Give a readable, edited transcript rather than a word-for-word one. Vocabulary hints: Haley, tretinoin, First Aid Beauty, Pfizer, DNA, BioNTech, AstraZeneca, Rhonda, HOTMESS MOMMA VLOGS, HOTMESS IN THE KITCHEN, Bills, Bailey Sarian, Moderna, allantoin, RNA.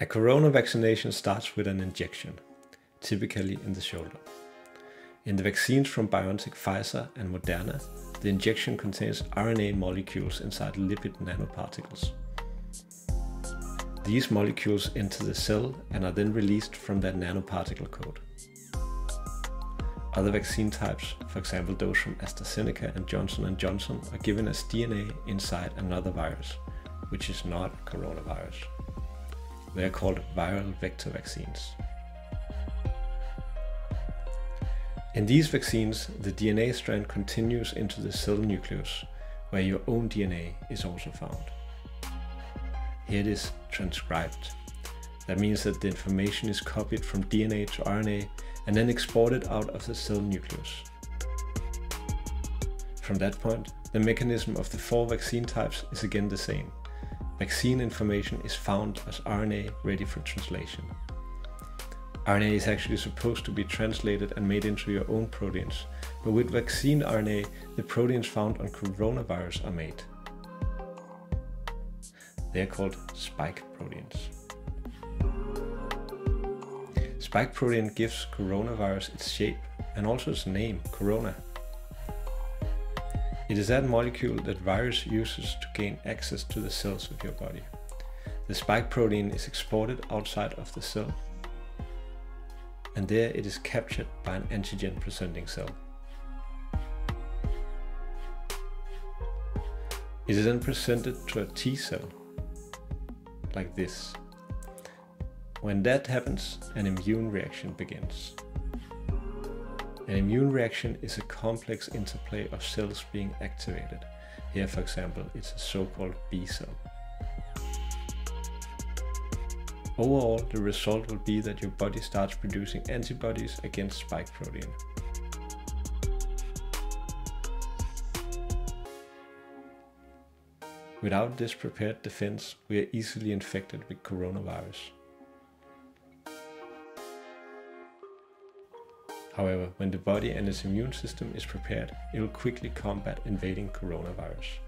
A corona vaccination starts with an injection, typically in the shoulder. In the vaccines from BioNTech, Pfizer and Moderna, the injection contains RNA molecules inside lipid nanoparticles. These molecules enter the cell and are then released from their nanoparticle coat. Other vaccine types, for example those from AstraZeneca and Johnson & Johnson, are given as DNA inside another virus, which is not a coronavirus. They are called viral vector vaccines. In these vaccines, the DNA strand continues into the cell nucleus, where your own DNA is also found. Here it is transcribed. That means that the information is copied from DNA to RNA and then exported out of the cell nucleus. From that point, the mechanism of the four vaccine types is again the same. Vaccine information is found as RNA ready for translation. RNA is actually supposed to be translated and made into your own proteins, but with vaccine RNA, the proteins found on coronavirus are made. They are called spike proteins. Spike protein gives coronavirus its shape and also its name, corona. It is that molecule that virus uses to gain access to the cells of your body. The spike protein is exported outside of the cell, and there it is captured by an antigen-presenting cell. It is then presented to a T cell, like this. When that happens, an immune reaction begins. An immune reaction is a complex interplay of cells being activated. Here, for example, it's a so-called B cell. Overall, the result will be that your body starts producing antibodies against spike protein. Without this prepared defense, we are easily infected with coronavirus. However, when the body and its immune system is prepared, it will quickly combat invading coronavirus.